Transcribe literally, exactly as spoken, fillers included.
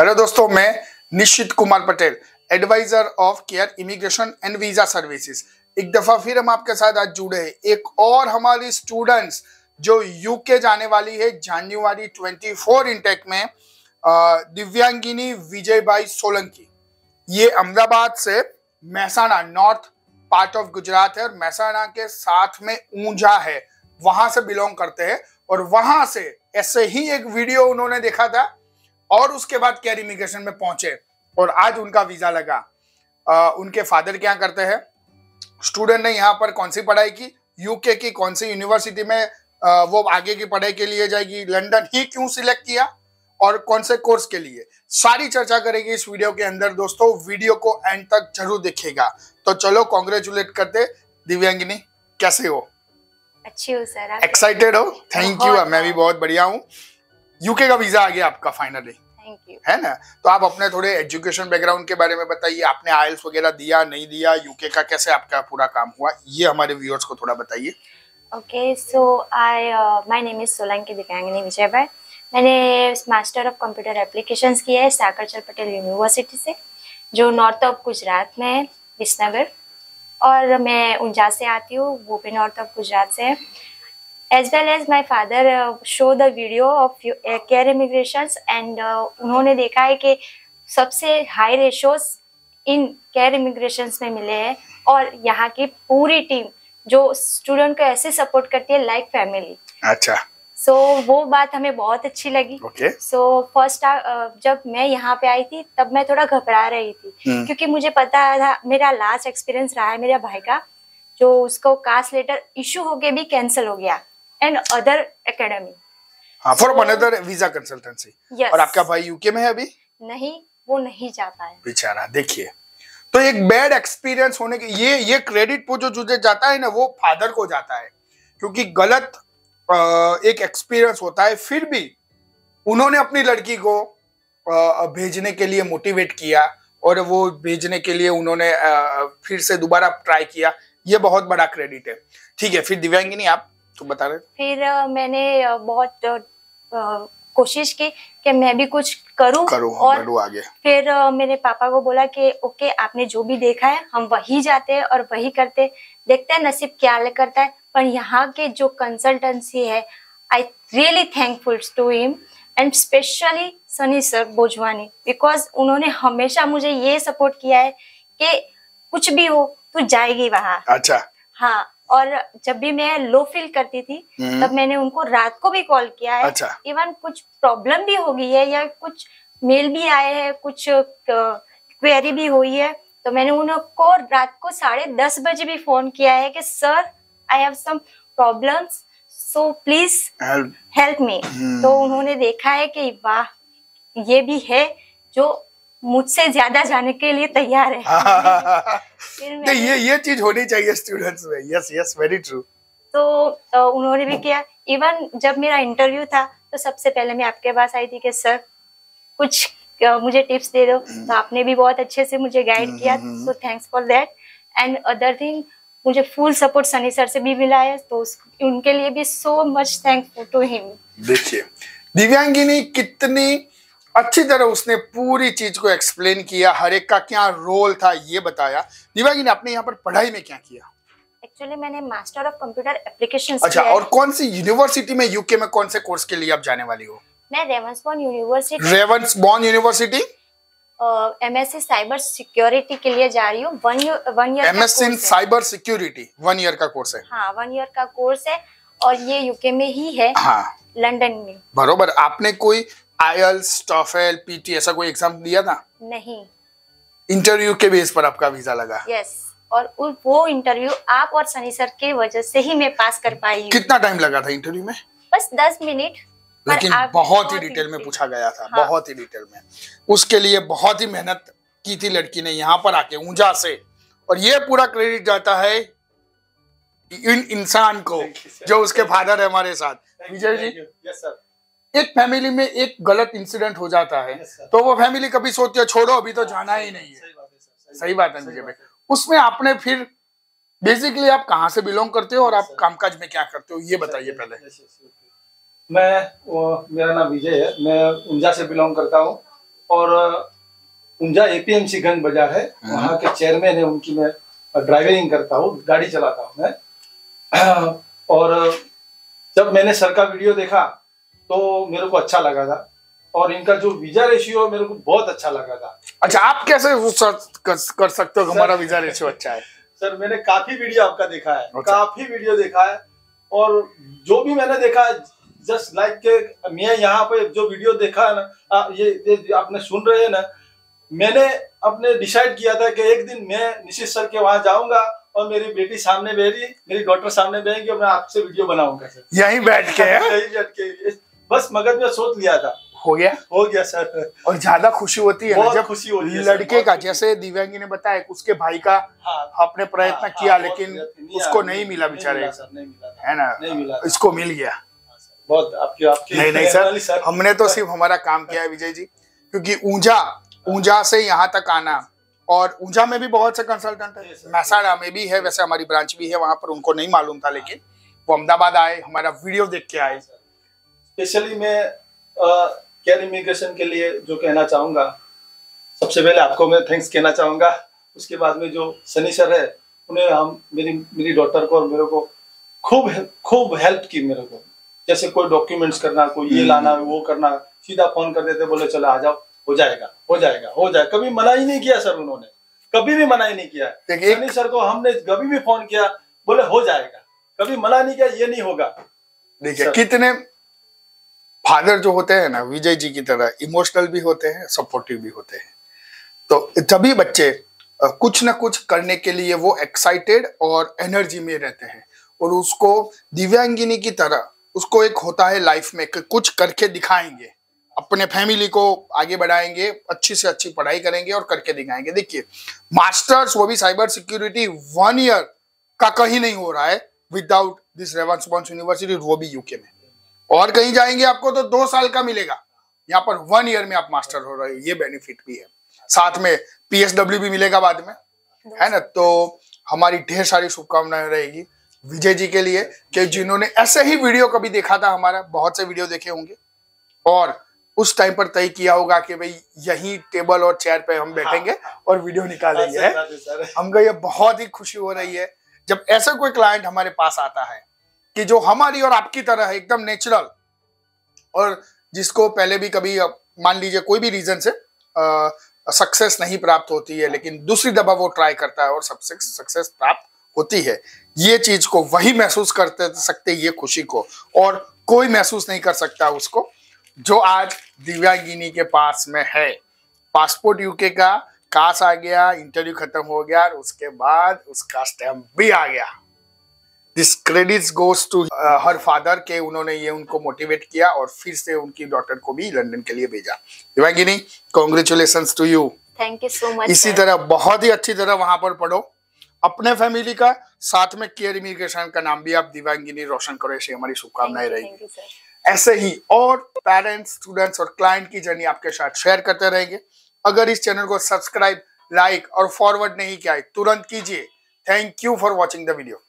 Hello दोस्तों, मैं Nishit Kumar Patel, adviser of care immigration and visa services. एक दफा फिर हम आपके साथ आज जुड़े हैं। एक और हमारी स्टूडेंट्स जो यूके जाने वाली है जनवरी चौबीस इंटेक में, दिव्यांगिनी विजय भाई सोलंकी। ये अहमदाबाद से Mehsana, north part of Gujarat है और महसाणा के साथ में ऊंझा है, वहां से बिलोंग करते हैं। और वहां से ऐसे ही एक वीडियो उन्होंने देखा था और उसके बाद केयर इमिग्रेशन में पहुंचे और आज उनका वीजा लगा। आ, उनके फादर क्या करते हैं, स्टूडेंट ने यहाँ पर कौन सी पढ़ाई की, यूके की कौन सी यूनिवर्सिटी में आ, वो आगे की पढ़ाई के लिए जाएगी, लंदन ही क्यों सिलेक्ट किया और कौन से कोर्स के लिए, सारी चर्चा करेगी इस वीडियो के अंदर। दोस्तों वीडियो को एंड तक जरूर देखिएगा। तो चलो कॉन्ग्रेचुलेट करते। दिव्यांगिनी, कैसे हो? अच्छी हो सर, एक्साइटेड हो? थैंक यू, मैं भी बहुत बढ़िया हूँ। यूके का वीजा आ गया आपका फाइनली, थैंक यू, है ना। तो आप अपने थोड़े एजुकेशन बैकग्राउंड के बारे में बताइए, आपने आइल्स वगैरह दिया नहीं दिया, यूके का कैसे आपका पूरा काम हुआ, ये हमारे व्यूअर्स को थोड़ा बताइए। Okay, so I my name is Solanki Divyangini Vijay bhai. मैंने मास्टर ऑफ कंप्यूटर एप्लीकेशन किया है साकरचल पटेल यूनिवर्सिटी से, जो नॉर्थ ऑफ गुजरात में है, विसनगर। और मैं ऊंझा से आती हूँ, वो भी नॉर्थ ऑफ गुजरात से है। As well as my father show the video of care immigrations and उन्होंने देखा है कि सबसे high ratios in care immigrations में मिले हैं। और यहाँ की पूरी टीम जो स्टूडेंट को ऐसे सपोर्ट करती है लाइक फैमिली। अच्छा, सो so, वो बात हमें बहुत अच्छी लगी। सो फर्स्ट टाइम जब मैं यहाँ पे आई थी तब मैं थोड़ा घबरा रही थी hmm. क्योंकि मुझे पता था, मेरा लास्ट एक्सपीरियंस रहा है मेरे भाई का, जो उसको कास्ट लेटर इशू होके भी कैंसिल हो गया and other academy for another visa consultancy. और आपका भाई यूके में है अभी? नहीं, वो नहीं जाता है बेचारा। देखिए, तो एक बैड एक्सपीरियंस होने के ये ये क्रेडिट वो जो जुझे जाता है ना, वो फादर को जाता है, क्योंकि गलत आ, एक एक्सपीरियंस होता है। फिर भी उन्होंने अपनी लड़की को आ, भेजने के लिए मोटिवेट किया और वो भेजने के लिए उन्होंने आ, फिर से दोबारा ट्राई किया। ये बहुत बड़ा क्रेडिट है। ठीक है, फिर दिव्यांगिनी आप तो बता रहे। फिर uh, मैंने uh, बहुत uh, कोशिश की कि मैं भी कुछ करूं करूं और बढ़ूं आगे। फिर uh, मेरे पापा को बोला कि ओके आपने जो भी देखा है हम वही जाते हैं और वही करते, देखते हैं नसीब क्या ले करता है। पर यहाँ के जो कंसल्टेंसी है, I really thankful to him and specially Sunny sir Bojhwani, because उन्होंने हमेशा मुझे ये सपोर्ट किया है कि कुछ भी हो तो जाएगी वहाँ। अच्छा, हाँ। और जब भी मैं लो फील करती थी तब मैंने उनको रात को भी कॉल किया है। अच्छा। इवन कुछ प्रॉब्लम भी हो गई है या कुछ मेल भी आए हैं, कुछ क्वेरी भी हुई है, तो मैंने उनको रात को साढ़े दस बजे भी फोन किया है कि sir I have some problems, so please help me. तो उन्होंने देखा है कि वाह, ये भी है जो मुझसे ज्यादा जाने के लिए तैयार है। फिर ये ये चीज होनी चाहिए स्टूडेंट्स में। Yes yes, very true. तो उन्होंने भी किया। इवन जब मेरा इंटरव्यू था तो सबसे पहले मैं आपके पास आई थी कि सर कुछ मुझे टिप्स दे दो, तो आपने भी बहुत अच्छे से मुझे गाइड किया, so thanks for that. And other thing, मुझे फुल सपोर्ट सनी सर से भी मिला है, तो उनके लिए भी so much thankful to him. देखिए दिव्यांगिनी कितनी अच्छी तरह उसने पूरी चीज को एक्सप्लेन किया, हर एक का क्या रोल था ये बताया। दिव्यांगिनी, आपने यहाँ पर पढ़ाई में क्या किया? एक्चुअली मैंने मास्टर ऑफ कंप्यूटर एप्लीकेशंस। अच्छा, और कौन सी यूनिवर्सिटी में, यूके में कौन से कोर्स के लिए आप जाने वाली हो? मैं Ravensbourne university Ravensbourne university MSc cyber security के लिए जा रही हूँ। One year MSc in cyber security, one year का कोर्स है। हाँ, वन ईयर का कोर्स है और ये यूके में ही है। हाँ, लंदन में। बरोबर। आपने कोई आइल्स, टॉफेल, पीटी ऐसा कोई एग्जाम दिया था? नहीं, इंटरव्यू के बेस पर आपका वीजा लगा। यस, और वो इंटरव्यू आप और सनी सर के वजह से ही मैं पास कर पाई। कितना टाइम लगा था इंटरव्यू में? बस दस मिनट, लेकिन बहुत ही डिटेल में पूछा गया था। हाँ। बहुत ही डिटेल में, उसके लिए बहुत ही मेहनत की थी लड़की ने यहाँ पर आके ऊंझा से। और ये पूरा क्रेडिट जाता है इन इंसान को जो उसके फादर है हमारे साथ। विजय जी, यस सर, एक फैमिली में एक गलत इंसिडेंट हो जाता है तो वो फैमिली कभी सोचती है छोड़ो अभी तो जाना ही नहीं है। सही बात है मुझे भाई। उसमें आपने फिर बेसिकली आप कहाँ से बिलोंग करते हो और आप कामकाज में क्या करते हो ये बताइए पहले। मैं, मेरा नाम विजय है, मैं ऊंझा से बिलोंग करता हूँ और ऊंझा एपीएमसी गंज बाजार है, वहाँ के चेयरमैन है, उनकी मैं ड्राइविंग करता हूँ, गाड़ी चलाता हूँ मैं। और जब मैंने सर का वीडियो देखा तो मेरे को अच्छा लगा था, और इनका जो वीजा रेशियो मेरे को बहुत अच्छा लगा था। अच्छा, आप कैसे कर, कर सकते हो हमारा वीजा रेशियो अच्छा है? सर मैंने काफी वीडियो आपका देखा है, अच्छा। काफी वीडियो देखा है, और जो भी मैंने देखा जस्ट लाइक के मैं यहाँ पे जो वीडियो देखा है ना, आ, ये, ये आपने सुन रहे हैं ना, मैंने अपने डिसाइड किया था कि एक दिन मैं निशित सर के वहां जाऊंगा और मेरी बेटी सामने बैठी, मेरी डॉटर सामने बैठी, और मैं आपसे वीडियो बनाऊंगा सर, यहीं बैठ के यहीं बैठ के बस मगज में सोच लिया था। हो गया हो गया सर। और ज्यादा खुशी होती है जब खुशी होती है लड़के का, जैसे दिव्यांगी ने बताया उसके भाई का आपने प्रयत्न किया लेकिन उसको नहीं मिला बेचारे, है ना, इसको मिल गया। बहुत आपकी आपकी नहीं नहीं सर, सर हमने तो सिर्फ हमारा काम किया है विजय जी, क्योंकि ऊंझा ऊंझा से यहाँ तक आना, और ऊंझा में भी बहुत से कंसल्टेंट है, महसाड़ा में भी है, वैसे हमारी ब्रांच भी है वहाँ पर, उनको नहीं मालूम था लेकिन वो अहमदाबाद आए, हमारा वीडियो देख के आए। स्पेशली मैं केयर इमिग्रेशन के लिए जो कहना चाहूँगा, सबसे पहले आपको मैं थैंक्स कहना चाहूँगा, उसके बाद में जो सनी सर है उन्हें हम मेरी मेरी डॉटर को और मेरे को खूब खूब हेल्प की। मेरे को जैसे कोई डॉक्यूमेंट्स करना, कोई ये लाना वो करना, सीधा फोन कर देते, बोले चलो आ जाओ, हो जाएगा हो जाएगा हो जाएगा, कभी मना ही नहीं किया सर, उन्होंने कभी भी मना ही नहीं किया। सनी सर को हमने कभी भी फोन किया, बोले हो जाएगा, कभी मना नहीं किया, ये नहीं होगा। देखिए कितने फादर जो होते हैं ना विजय जी की तरह, इमोशनल भी होते हैं, सपोर्टिव भी होते हैं, तो तभी बच्चे कुछ ना कुछ करने के लिए वो एक्साइटेड और एनर्जी में रहते हैं, और उसको दिव्यांगिनी की तरह उसको एक होता है लाइफ में कि कुछ करके दिखाएंगे, अपने फैमिली को आगे बढ़ाएंगे, अच्छी से अच्छी पढ़ाई करेंगे और करके दिखाएंगे। देखिए मास्टर्स, वो भी साइबर सिक्योरिटी वन ईयर का कहीं नहीं हो रहा है विदाउट दिस रेवन्सबोर्न यूनिवर्सिटी, वो भी यूके में। और कहीं जाएंगे आपको तो दो साल का मिलेगा, यहाँ पर वन ईयर में आप मास्टर हो रहे हो, ये बेनिफिट भी है, साथ में पीएसडब्ल्यू भी मिलेगा बाद में, है ना। तो हमारी ढेर सारी शुभकामनाएं रहेगी विजय जी के लिए कि जिन्होंने ऐसे ही वीडियो कभी देखा था हमारा, बहुत से वीडियो देखे होंगे और उस टाइम पर तय किया होगा कि भाई यही टेबल और चेयर पे हम बैठेंगे और वीडियो निकालेंगे। हाँ, है हमको ये बहुत ही खुशी हो रही है जब ऐसा कोई क्लाइंट हमारे पास आता है कि जो हमारी और आपकी तरह है, एकदम नेचुरल, और जिसको पहले भी कभी मान लीजिए कोई भी रीजन से सक्सेस नहीं प्राप्त होती है, लेकिन दूसरी दफा वो ट्राई करता है और सबसे सक्सेस प्राप्त होती है। ये चीज को वही महसूस करते सकते, ये खुशी को और कोई महसूस नहीं कर सकता उसको, जो आज दिव्यांगिनी के पास में है। पासपोर्ट यूके का कास आ गया, इंटरव्यू खत्म हो गया और उसके बाद उसका स्टैम्प भी आ गया। This credits goes to her father के उन्होंने ये उनको मोटिवेट किया और फिर से उनकी डॉटर को भी लंदन के लिए भेजा। Divyangini congratulations to you, thank you so much. इसी तरह बहुत ही अच्छी तरह वहां पर पढ़ो, अपने फैमिली का साथ में केयर इमिग्रेशन का नाम भी आप दिव्यांगिनी रोशन करो, ऐसी हमारी शुभकामनाएं रहेगी। ऐसे ही और पेरेंट्स, स्टूडेंट्स और क्लाइंट की जर्नी आपके साथ शेयर करते रहेंगे। अगर इस चैनल को सब्सक्राइब, लाइक और फॉरवर्ड नहीं किया है तुरंत कीजिए। Thank you for watching the video.